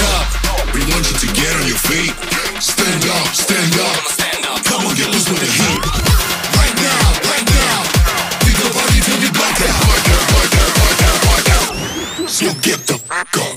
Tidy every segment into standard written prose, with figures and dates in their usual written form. top. We want you to get on your feet. Stand up, stand up. Come on, get loose with the heat. Right now, right now. We go party till you black out. Black out, black out, black out, black out. So get the fuck up.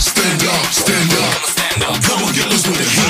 Stand up, stand up. Come on, get loose with the heat.